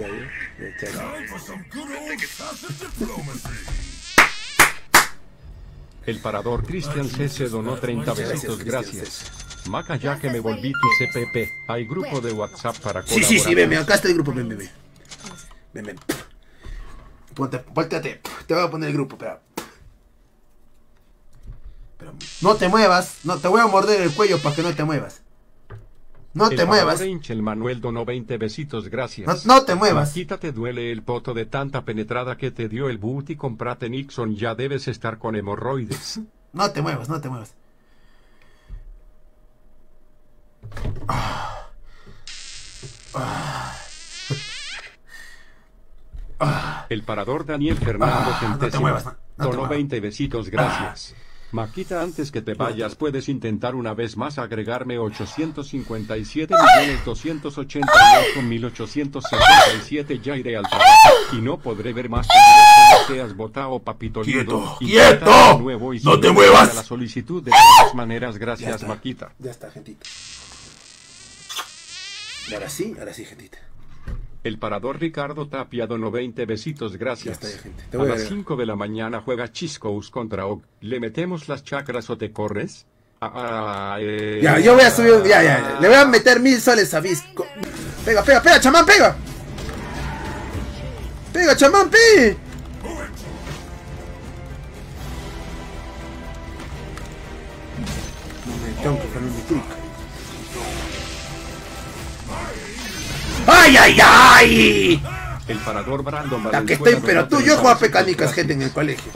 Ya vio, ya El parador Cristian C. se donó 30 besitos, gracias. Maca, ya que me volví tu CPP, hay grupo de WhatsApp para colaborar. Sí, sí, sí, meme, acá está el grupo, meme. Ponte, volteate, te voy a poner el grupo, pero no te muevas, no te voy a morder el cuello para que no te muevas. No te muevas. El Manuel donó 20 besitos, gracias. No te muevas. Quita, te duele el poto de tanta penetrada que te dio el booty. Comprate Nixon, ya debes estar con hemorroides. No te muevas, no te muevas. El parador Daniel Fernando Centésimo donó 20 besitos, gracias. Maquita, antes que te vayas, puedes intentar una vez más agregarme 857.288.877. Ya iré al trabajo y no podré ver más que seas botado, papito lindo. ¡Quieto! Nuevo y ¡no te muevas! La solicitud de todas maneras, gracias, ya está, Maquita. Ya está, gentita. Ahora sí, gentita. El parador Ricardo Tapia donó 20 besitos, gracias. Ya está, gente. A las 5 de la mañana juega Chiscous contra Og. ¿Le metemos las chacras o te corres? Ya, yo voy a subir, le voy a meter 1000 soles a Visco. Pega, pega, pega, chamán, pega. Pega, chamán, pega. Me tengo que poner mi truco. ¡Ay, ay, ay! El parador Brandon. La que estoy, pero tú, yo juego a pecanicas, gente, en el colegio.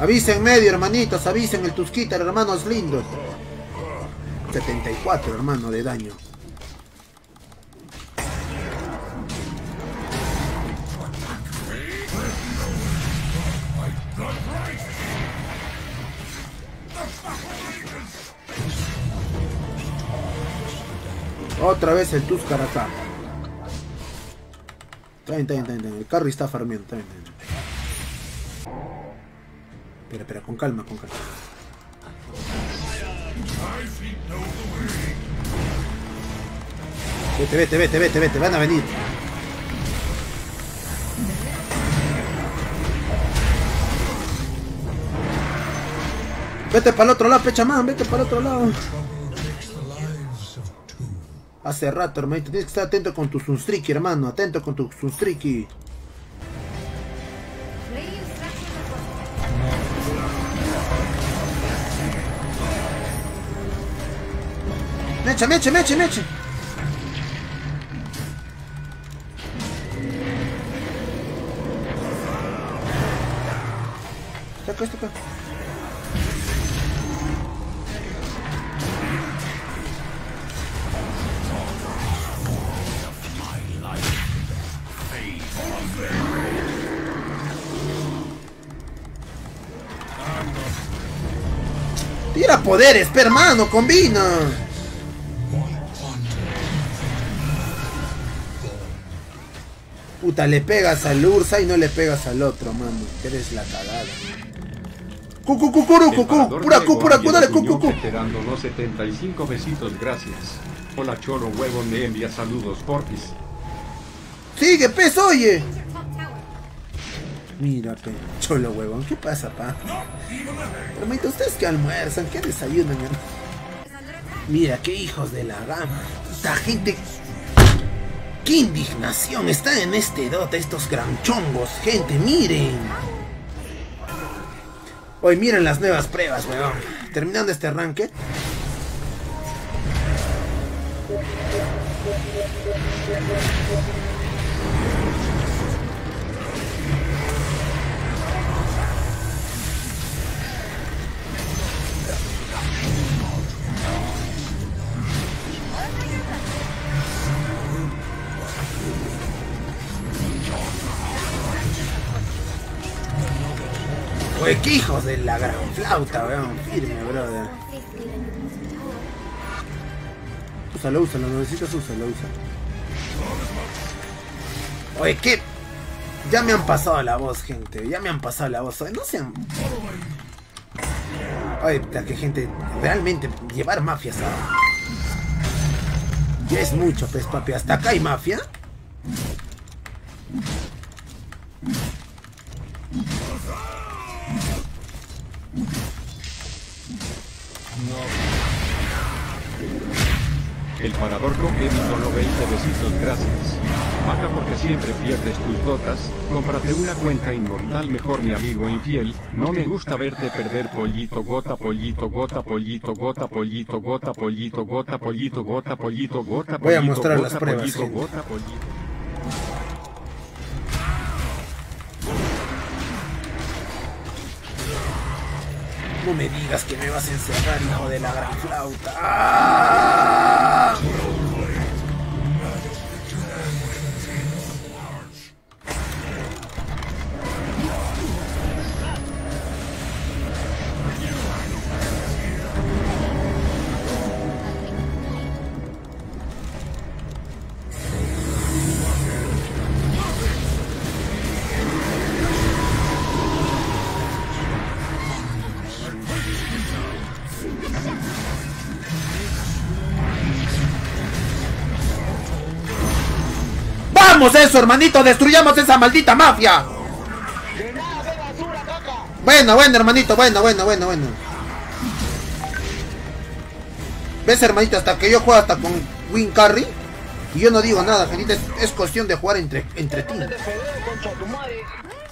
Avisen medio, hermanitos, avisen el Tusquita, hermanos lindos. 74, hermano, de daño. Otra vez el Tuscar acá. Está bien. El carry está farmeando. Espera, con calma, Vete, van a venir. Vete para el otro lado, pechamán, vete para el otro lado. Hace rato, hermanito, tienes que estar atento con tu Sunstrike, hermano, atento con tu Sunstrike. Meche. Está acá. Tira poderes, hermano, combina. Puta, le pegas al Ursa y no le pegas al otro, mano. Eres la cagada. Pura cu, dale, cu. Te dando los 75 besitos, gracias. Hola, Choro, huevo, me envía saludos, porfis. Sigue, pez, oye. Mira, cholo huevón, ¿qué pasa, pa? Hermanito, ¿ustedes qué almuerzan? ¿Qué desayunan, hermano? Mira, qué hijos de la gama. Esta gente... ¡Qué indignación está en este Dota! Estos granchongos, gente, miren. Hoy miren las nuevas pruebas, huevón. Terminando este ranked. Oye, qué hijos de la gran flauta, weón. Firme, brother. Úsalo, lo necesitas, úsalo. Oye, qué Ya me han pasado la voz, gente. Ya me han pasado la voz. No sean... Ay, que gente... Realmente, llevar mafias ahora ya es mucho, pues, papi. ¿Hasta acá hay mafia? No. El parador rompe solo 20 besitos, gracias. Mata porque siempre pierdes tus botas. Cómprate una cuenta inmortal mejor, mi amigo infiel. No me gusta verte perder, pollito gota, pollito gota, pollito gota, pollito gota, pollito gota, pollito gota, pollito gota. Voy a mostrar las pruebas, gente. No me digas que me vas a encerrar, hijo de la gran flauta. ¡Ah! Eso, hermanito, destruyamos esa maldita mafia. De nada, de basura, caca. Bueno, hermanito, bueno. ¿Ves, hermanito? Hasta que yo juego hasta con Win Curry y yo no digo nada, gente. Es cuestión de jugar entre ti.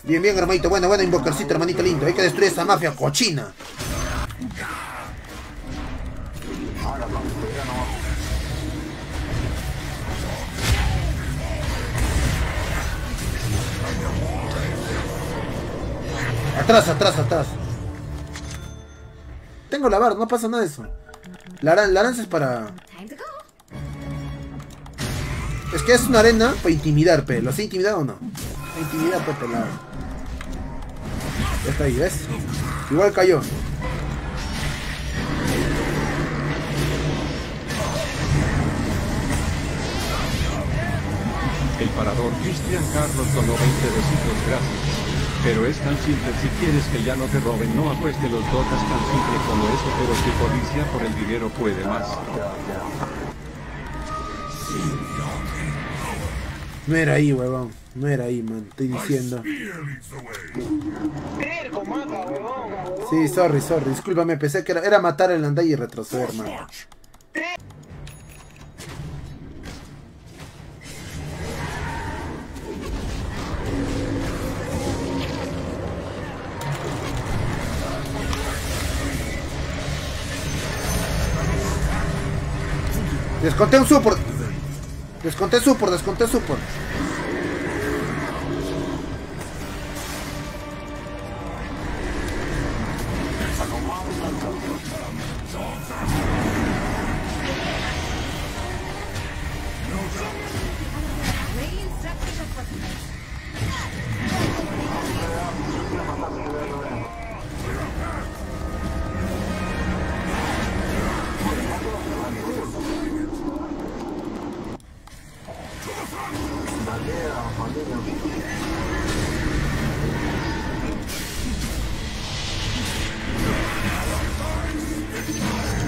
Bien, hermanito. Bueno, invocarcito, hermanito lindo. Hay que destruir esa mafia cochina. Atrás. Tengo la barra, no pasa nada de eso. La lanza es para... Es que es una arena para intimidar, pe. ¿Lo has intimidado o no? Intimidar, pe, pelado. Ya está ahí, ¿ves? Igual cayó. El parador Cristian Carlos con 20 besitos, gracias. Pero es tan simple, si quieres que ya no te roben, no apueste los dotas, tan simple como eso, pero si policía por el dinero puede más. No era ahí, huevón, no era ahí, man, estoy diciendo. Sí, sorry, discúlpame, pensé que era matar el andai y retroceder, man. Desconté un support. Desconté support.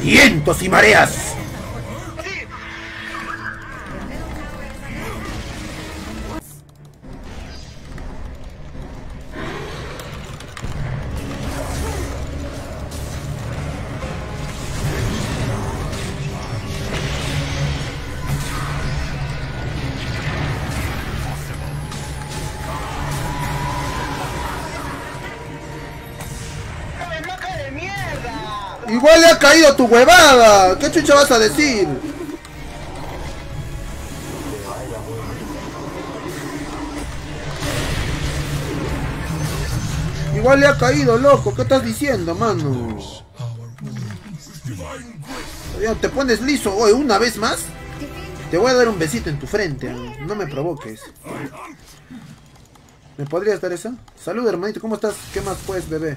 Vientos y mareas. Igual le ha caído tu huevada. ¿Qué chucha vas a decir? Igual le ha caído, loco. ¿Qué estás diciendo, mano? Te pones liso hoy una vez más. Te voy a dar un besito en tu frente. No me provoques. ¿Me podrías dar esa? Salud, hermanito. ¿Cómo estás? ¿Qué más puedes, bebé?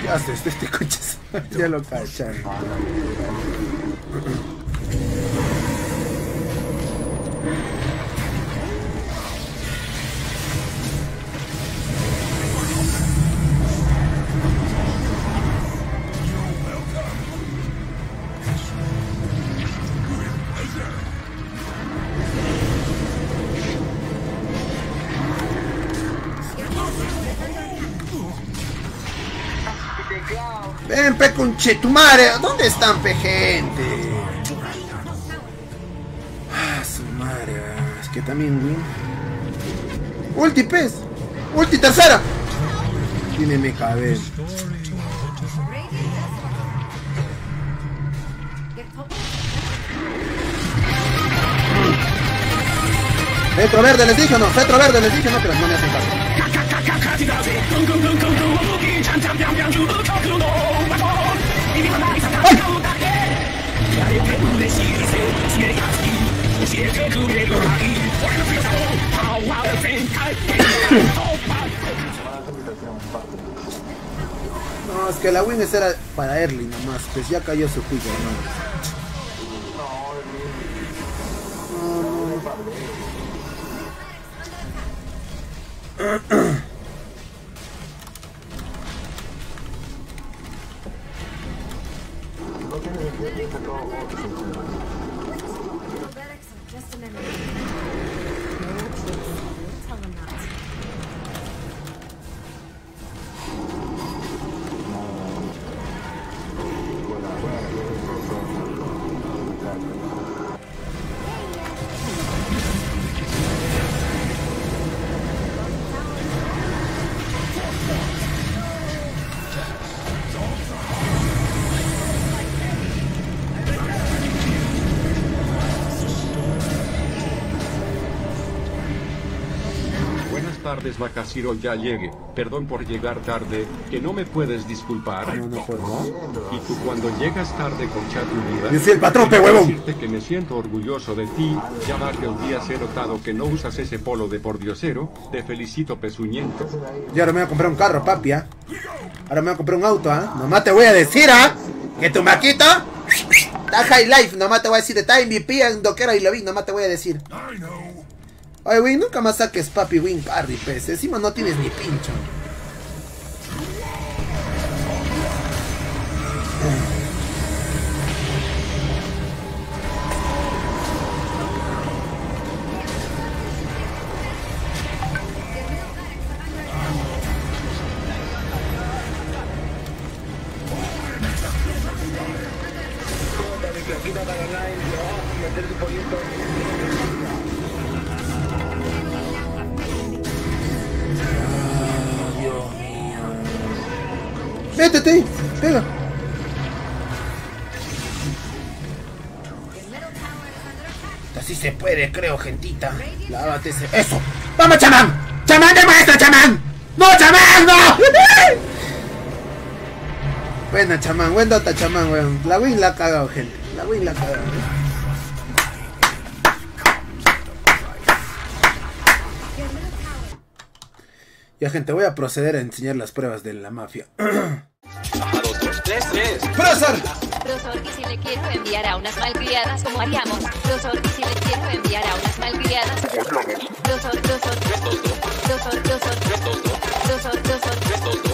¿Qué haces? Este coche ya lo cacharon. Ven, pe conchetumare, ¿dónde están, pe gente? Ah, su madre, es que también, güey. Ulti, pez. Ulti, tercera. Tiene mi cabeza. Centro verde, les dije, no. Centro verde, les dije, no, pero no me hacen caso. No, es que la win era para Early nomás, pues ya cayó su pico, hermano. Vacaciro, ya llegué, perdón por llegar tarde, que no me puedes disculpar. No, no puedo, ¿no? Y tú cuando llegas tarde con Chatunita, yo soy el patrón, pe huevón. Decirte que me siento orgulloso de ti, ya varios días he notado que no usas ese polo de pordiosero, te felicito, Pezuñete. Yo ahora me voy a comprar un carro, papi, ¿eh? Ahora me voy a comprar un auto, ¿ah? ¿Eh? Nomás te voy a decir, ¿ah? ¿Eh? Que tu maquita está High Life, nomás te voy a decir de Time VP, Andoquera y lo vi, nomás te voy a decir. Oye, Win, nunca más saques, papi, Win Curry, pez. Encima no tienes ni pincho. Métete, pega. Así se puede, creo, gentita. Lávate ese... ¡Eso! ¡Vamos, chamán! ¡Chamán de maestro, chamán! ¡No, chamán, no! Buena, chamán. Buen dota, chamán, weón. La Win la ha cagado, gente. La Win la ha cagado, weón. Ya, gente, voy a proceder a enseñar las pruebas de la mafia. ¡Prozor! Prozor, que si le quiero enviar a unas malcriadas, como haríamos. Prozor, que si le quiero enviar a unas malcriadas. Prozor, prozor, prozor, prozor, prozor, prozor, prozor, prozor, prozor.